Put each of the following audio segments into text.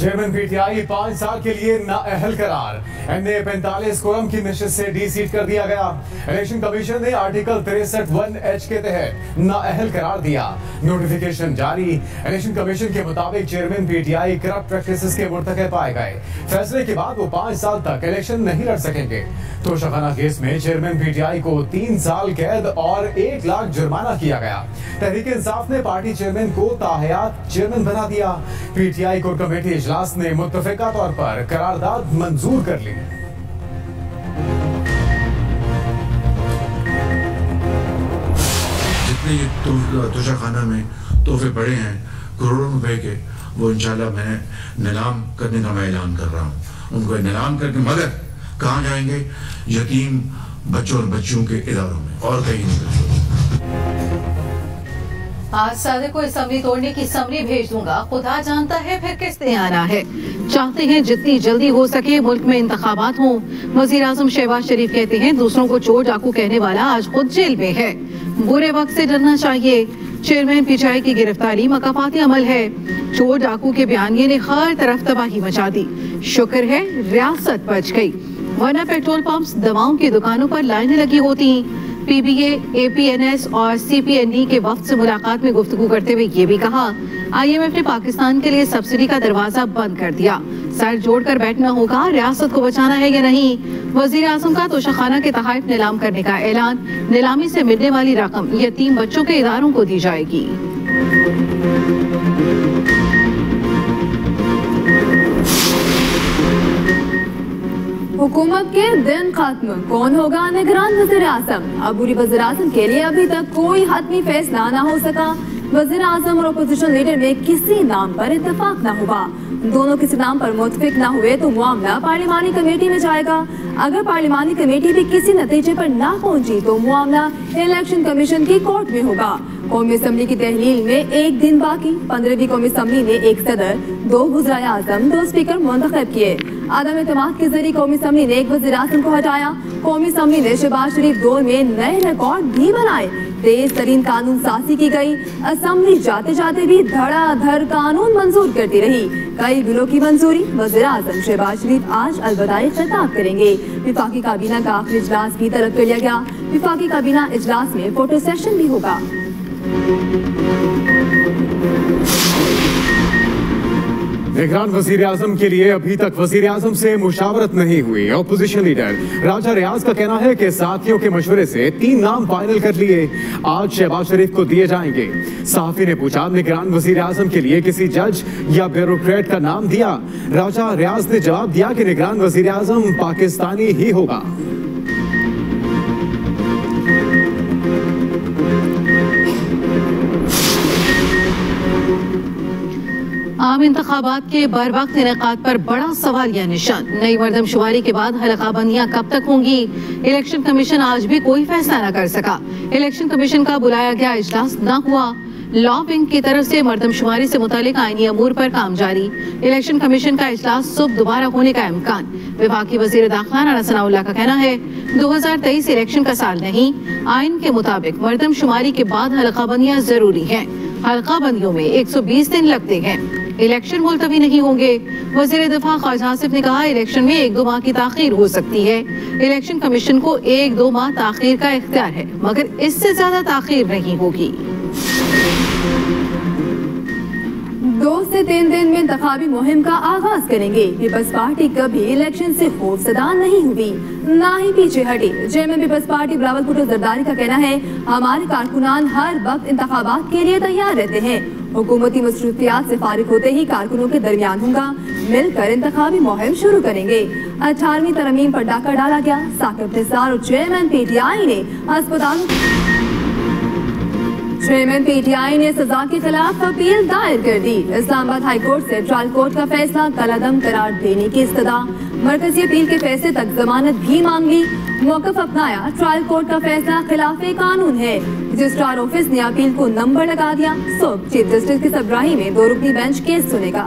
Chairman PTI 5 साल के लिए नाअहल करार। एनए 45 कोरम की नशस्त से डीसीट कर दिया गया। इलेक्शन कमीशन ने आर्टिकल 63(1)H के तहत नाअहल करार दिया। नोटिफिकेशन जारी। इलेक्शन कमीशन के मुताबिक चेयरमैन पीटीआई करप्ट प्रैक्टिसेस के मुर्तकब पाए गए। फैसले के बाद वो 5 साल तक इलेक्शन नहीं लड़ सकेंगे। तोशाखाना केस में चेयरमैन पीटीआई को 3 साल कैद और 1 लाख जुर्माना किया गया। तहरीक इंसाफ ने पार्टी चेयरमैन को ताहयात चेयरमैन बना दिया। पीटीआई कोर कमेटी इजलास ने मुत्तफिका तौर पर करारदाद मंजूर कर ली। जितने ये तोशाखाना में तोहफे पड़े हैं करोड़ों रुपए के, वो इंशाल्लाह मैं नीलाम करने का मैं ऐलान कर रहा हूँ। उनको नीलाम करके मगर कहाँ जाएंगे? यतीम बच्चों और बच्चियों के इदारों में और कहीं नहीं। आज सादे को असम्बली तोड़ने की समरी भेज दूंगा, खुदा जानता है फिर किसने आना है। चाहते हैं जितनी जल्दी हो सके मुल्क में इंतखाबात हों। वजीर आजम शहबाज शरीफ कहते हैं दूसरों को चोर डाकू कहने वाला आज खुद जेल में है। बुरे वक्त से डरना चाहिए। चेयरमैन पीटीआई की गिरफ्तारी मकापाती अमल है। चोर डाकू के बयानिए ने हर तरफ तबाही मचा दी। शुक्र है रियासत बच गई, वरना पेट्रोल पंप्स, दवाओं की दुकानों पर लाइनें लगी होती। पीबीए, एपीएनएस और सीपीएनडी के वक्त से मुलाकात में गुफ्तगू करते हुए ये भी कहा आईएमएफ ने पाकिस्तान के लिए सब्सिडी का दरवाजा बंद कर दिया। सर जोड़कर बैठना होगा, रियासत को बचाना है या नहीं। वजीर आजम का तोशाखाना के तहत नीलाम करने का ऐलान। नीलामी से मिलने वाली रकम यतीम बच्चों के इदारों को दी जाएगी। हुकूमत के दिन खत्म, कौन होगा निगरान वज़ीर आज़म? अबूरी वज़ीर आज़म के लिए अभी तक कोई हतमी फैसला ना हो सका। वज़ीर आज़म और अपोजिशन लीडर में किसी नाम पर इतफाक ना हुआ। दोनों किसी नाम पर मुतफिक ना हुए तो मामला पार्लिमानी कमेटी में जाएगा। अगर पार्लिमानी कमेटी भी किसी नतीजे पर ना पहुंची तो मामला इलेक्शन कमीशन की कोर्ट में होगा। कौमी असम्बली की तहलील में एक दिन बाकी। 15वीं कौमी असम्बली ने 1 सदर, 2 वज़ीर-ए-आज़म, 2 स्पीकर मुंतखब किए। आदम एतमाद के जरिए कौमी असम्बली ने 1 वज़ीर-ए-आज़म को हटाया। कौमी असम्बली ने शहबाज शरीफ दौर में नए रिकॉर्ड भी बनाए। तेज तरीन कानून साजी की गई। असम्बली जाते जाते भी धड़ाधड़ कानून मंजूर करती रही। कई बिलों की मंजूरी वज़ीर-ए-आज़म शहबाज शरीफ आज अलविदाई खिताब करेंगे। विफाकी काबीना का आखिरी इजलास भी तलब कर लिया गया। विफाकी काबीना इजलास में फोटो सेशन भी होगा। निगरान वजीर आजम के लिए अभी तक वजीर आजम से मुशावरत नहीं हुई। अपोजिशन लीडर राजा रियाज का कहना है कि साथियों के मशवरे से 3 नाम फाइनल कर लिए, आज शहबाज शरीफ को दिए जाएंगे। सहाफी ने पूछा निगरान वजीर आजम के लिए किसी जज या ब्यूरोक्रेट का नाम दिया? राजा रियाज ने जवाब दिया कि निगरान वजीर आजम पाकिस्तानी ही होगा। आम इंतखाबात के बर वक्त इनेकाद पर बड़ा सवाल या निशान। नई मरदमशुमारी के बाद हलकाबंदियाँ कब तक होंगी? इलेक्शन कमीशन आज भी कोई फैसला न कर सका। इलेक्शन कमीशन का बुलाया गया इजलास न हुआ। लॉ विंग की तरफ से मरदमशुमारी से मुतालिक आइनी अमूर पर काम जारी। इलेक्शन कमीशन का इजलास सुबह दोबारा होने का इम्कान। विभागी वजीर दाखिला सनाउल्लाह का कहना है 2023 इलेक्शन का साल नहीं। आइन के मुताबिक मरदमशुमारी के बाद हलकाबंदियाँ जरूरी है। हलकाबंदियों में 120 दिन लगते हैं। इलेक्शन मुलतवी नहीं होंगे। वजीर दिफा ख्वाजा आसिफ ने कहा इलेक्शन में 1-2 माह की ताखीर हो सकती है। इलेक्शन कमीशन को 1-2 माह ताखीर का इख्तियार है, मगर इससे ज्यादा ताखीर नहीं होगी। 2 से 3 दिन में इंतखाबी मुहिम का आगाज करेंगे। पीपल्स पार्टी कभी इलेक्शन से खौफजदा नहीं हुई, ना ही पीछे हटी। Chairman peoples party Bilawal Bhutto Zardari का कहना है हमारे कारकुनान हर वक्त इंतखाबात के लिए तैयार रहते हैं। हुकूमती मसरूफियात से फारिग होते ही कारकुनों के दरमियान होगा, मिलकर इंतखाबी मुहिम शुरू करेंगे। 18वीं तरमीम पर डाका डाला गया। साकिब निसार और चेयरमैन पीटीआई ने सजा के खिलाफ अपील दायर कर दी। इस्लामाबाद हाई कोर्ट से ट्रायल कोर्ट का फैसला कलअदम करार देने की इस्तदा। मरकजी अपील के फैसले तक जमानत भी मांगी। मौकफ अपनाया। ट्रायल कोर्ट का फैसला खिलाफ कानून है। रजिस्ट्रार ऑफिस ने अपील को नंबर लगा दिया। सुबह चीफ जस्टिस की सरबराही में 2 रुकनी बेंच केस सुनेगा।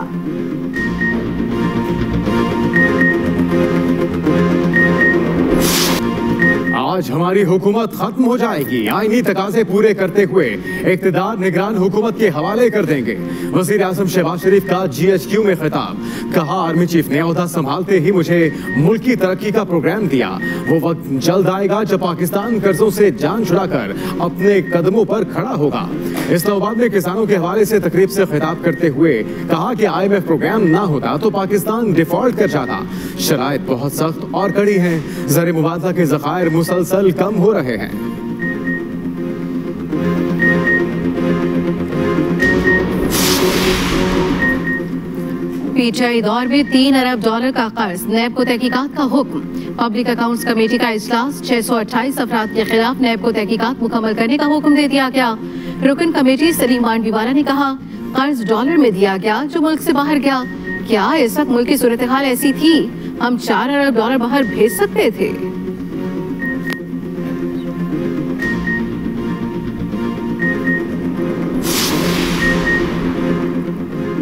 आज हमारी हुकूमत खत्म हो जाएगी। आईनी तकाजे पूरे करते हुए इक़्तिदार निगरान हुकूमत के हवाले कर देंगे। वज़ीर आज़म शहबाज शरीफ का GHQ में खिताब। कहा, आर्मी चीफ ने ओहदा संभालते ही मुझे मुल्क की तरक्की का प्रोग्राम दिया। वो वक्त जल्द आएगा जब पाकिस्तान कर्जों से जान छुड़ाकर अपने कदमों पर खड़ा होगा। इस्लामाबाद में किसानों के हवाले से तकरीब से खिताब करते हुए कहा कि IMF प्रोग्राम ना होता तो पाकिस्तान डिफॉल्ट कर जाता। शराइत बहुत सख्त और कड़ी है। ज़र मुबादला के ज़खायर मुसलसल कम हो रहे हैं। PTI दौर में $3 अरब का कर्ज, नैब को तहकीकात का हुक्म। पब्लिक अकाउंट्स कमेटी का इजलास, 628 अफराद के खिलाफ नैब को तहकीकात मुकम्मल करने का हुक्म दे दिया गया। रुकन कमेटी सलीम मानवीवाला ने कहा, कर्ज डॉलर में दिया गया जो मुल्क से बाहर गया। क्या इस वक्त मुल्क की सूरत हाल ऐसी थी? हम $4 अरब बाहर भेज सकते थे।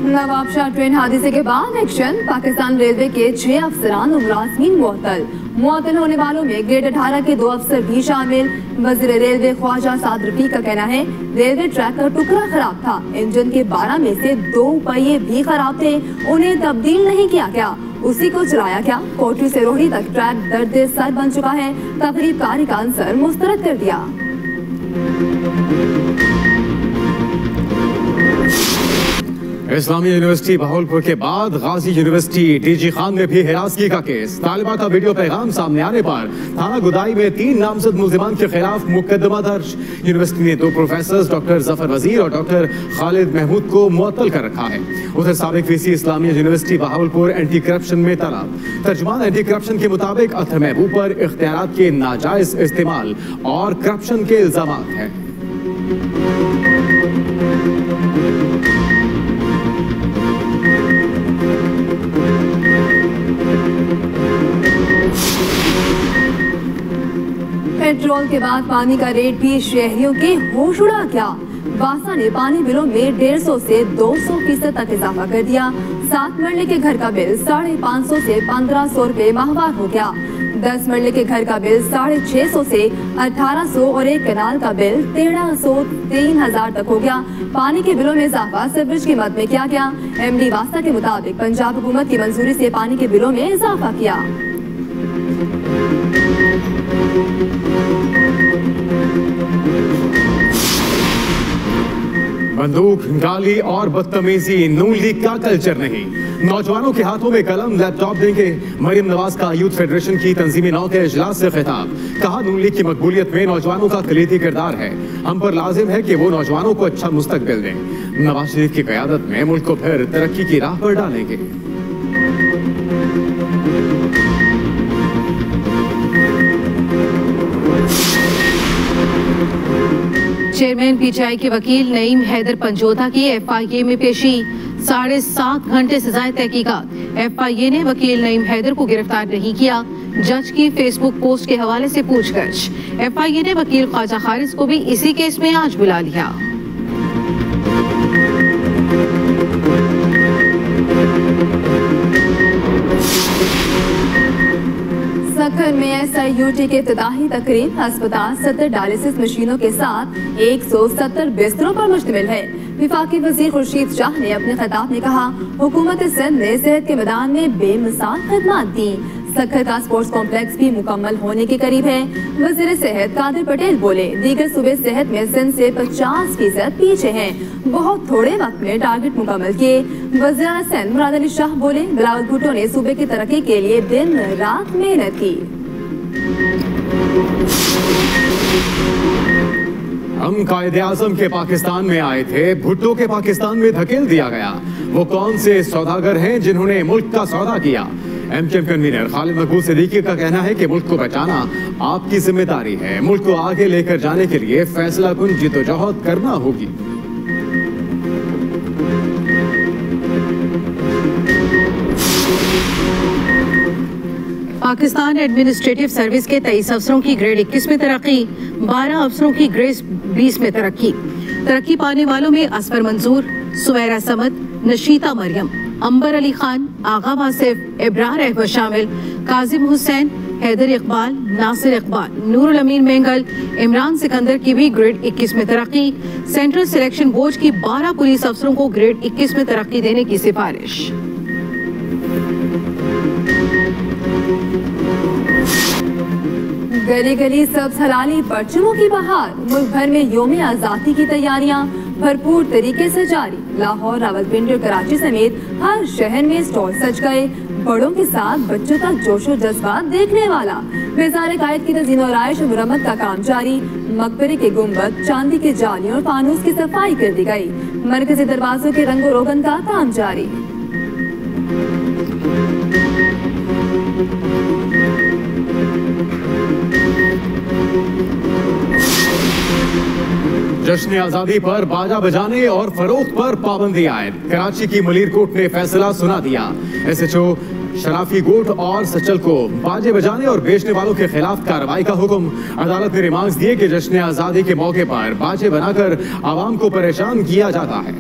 नवाबशाह ट्रेन हादसे के बाद एक्शन। पाकिस्तान रेलवे के 6 अफसरान और मुलाजमीन मुअत्तल होने वालों में ग्रेड 18 के 2 अफसर भी शामिल। वज़ीर रेलवे ख्वाजा आसिफ का कहना है, रेलवे ट्रैक का टुकड़ा खराब था। इंजन के 12 में से 2 पहिए भी खराब थे, उन्हें तब्दील नहीं किया गया, उसी को चलाया गया। कोटरी से रोहड़ी तक ट्रैक दर्दे सर बन चुका है। तकरीब कारी का आंसर मुस्तरद कर दिया। इस्लामी यूनिवर्सिटी बहावलपुर के बाद गाजी यूनिवर्सिटी DG खान में भी हिरासगी का केस। तालिबा का वीडियो पैगाम सामने आने पर थाना गुदाई में 3 नामजद मुलजिमान के खिलाफ मुकदमा दर्ज। यूनिवर्सिटी ने 2 प्रोफेसर डॉक्टर जफर वजीर और डॉक्टर खालिद महमूद को मुअत्तल कर रखा है। उधर साबिक VC इस्लामी यूनिवर्सिटी बहावलपुर एंटी करप्शन में तलब। तर्जमान एंटी करप्शन के मुताबिक अतः महबूब पर इख्तियारात के नाजायज इस्तेमाल और करप्शन के इल्जाम हैं। पेट्रोल के बाद पानी का रेट भी शहरियों के होश उड़ा गया। वासा ने पानी बिलों में 150 से 200% तक इजाफा कर दिया। 7 मरले के घर का बिल 550 से 1500 रूपए माहवार हो गया। 10 मरले के घर का बिल 650 से 1800 और एक कनाल का बिल 1300 से 3000 तक हो गया। पानी के बिलों में इजाफा सीवरेज की मद में किया गया। MD वासा के मुताबिक पंजाब हुकूमत की मंजूरी से पानी के बिलों में इजाफा किया। बंदूक, गाली और बदतमीजी नून लीग का कल्चर नहीं। नौजवानों के हाथों में कलम, लैपटॉप देंगे। मरियम नवाज का यूथ फेडरेशन की तंजीम 9 के इजलास से खिताब। कहा, नून लीग की मकबूलियत में नौजवानों का कलीदी किरदार है। हम पर लाजिम है कि वो नौजवानों को अच्छा मुस्तकबिल दें। नवाज शरीफ की क़यादत में मुल्क को फिर तरक्की की राह पर डालेंगे। चेयरमैन PTI के वकील नईम हैदर पंजोधा की FIA में पेशी। 7.5 घंटे सजाए तहकीकात। FIA ने वकील नईम हैदर को गिरफ्तार नहीं किया। जज की फेसबुक पोस्ट के हवाले से पूछताछ। FIA ने वकील ख्वाजा हारिस को भी इसी केस में आज बुला लिया। सक्खर में SIUT के इब्तिदाई तकरीब। अस्पताल 70 डायलिसिस मशीनों के साथ 170 बिस्तरों पर मुश्तमिल है। विफाकी वजीर खुर्शीद शाह ने अपने खिताब में कहा, हुकूमत सिंध ने सेहत के मैदान में बेमिसाल खदमात दी। सक्खर का स्पोर्ट्स कॉम्प्लेक्स भी मुकम्मल होने के करीब है। वजीर सेहत कादिर पटेल बोले, दीगर सूबे सेहत में सिंध से 50% पीछे हैं। बहुत थोड़े वक्त में टारगेट मुकम्मल किए। वजीर सेहत मुराद अली शाह बोले, बिलावल भुट्टो ने सूबे की तरक्की के लिए दिन रात मेहनत की। हम कायदे आज़म के पाकिस्तान में आए थे, भुट्टो के पाकिस्तान में धकेल दिया गया। वो कौन से सौदागर हैं जिन्होंने मुल्क का सौदा किया? एमकन कन्वीनर खालिद महमूद सदीकी का कहना है कि मुल्क को बचाना आपकी जिम्मेदारी है। मुल्क को आगे लेकर जाने के लिए फैसला कुन जिद्दोजहद करना होगी। पाकिस्तान एडमिनिस्ट्रेटिव सर्विस के 23 अफसरों की ग्रेड 21 में तरक्की। 12 अफसरों की ग्रेड 20 में तरक्की पाने वालों में असफर मंजूर, सवेरा समद, नशीता मरियम, अंबर अली खान, आसिफ, इब्रार शामिल। काजिम हुसैन, हैदर इकबाल, नासिर इकबाल, नूरुल अमीन मेंगल, इमरान सिकंदर की भी ग्रेड 21 में तरक्की। सेंट्रल सिलेक्शन बोर्ड की 12 पुलिस अफसरों को ग्रेड 21 में तरक्की देने की सिफारिश। गली गली सब्ज हलाली परचमों की बहार, मुल्क भर में योम आज़ादी की तैयारियां भरपूर तरीके से जारी। लाहौर, रावलपिंडी और कराची समेत हर शहर में स्टॉल सज गए। बड़ों के साथ बच्चों तक जोशो जज्बात देखने वाला। मज़ार कायद की तज़ीन और आयश मरम्मत का काम जारी। मकबरे के गुम्बद, चांदी के जालियों और फानूस की सफाई कर दी गई। मरकजी दरवाजों के रंगो रोगन का काम जारी। जश्न आज़ादी पर बाजा बजाने और फरोख्त पर पाबंदी आयद। कराची की मलिर कोर्ट ने फैसला सुना दिया। SHO शराफी गोट और सचल को बाजे बजाने और बेचने वालों के खिलाफ कार्रवाई का हुक्म। अदालत ने रिमांड्स दिए कि जश्न आज़ादी के मौके पर बाजे बनाकर आवाम को परेशान किया जाता है।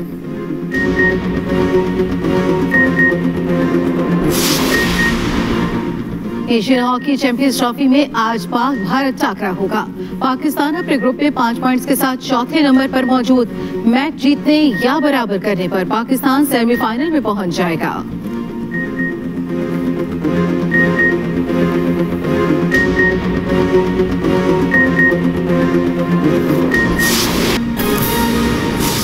एशियन हॉकी चैंपियंस ट्रॉफी में आज पाक भारत टकरा होगा। पाकिस्तान अपने ग्रुप में 5 पॉइंट्स के साथ चौथे नंबर पर मौजूद। मैच जीतने या बराबर करने पर पाकिस्तान सेमीफाइनल में पहुंच जाएगा।